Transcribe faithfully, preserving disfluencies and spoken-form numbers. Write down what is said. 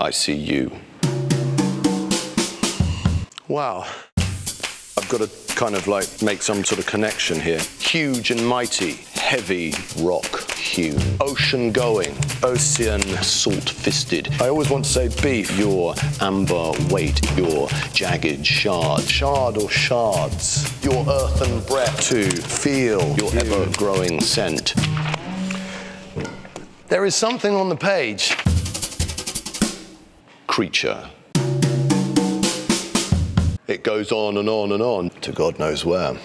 I see you. Wow. I've got to kind of like make some sort of connection here. Huge and mighty, heavy rock hewn, ocean going, ocean salt fisted. I always want to say beef. Your amber weight, your jagged shard, shard or shards, your earthen breath. To feel your ever growing scent. There is something on the page. Creature. It goes on and on and on, to God knows where.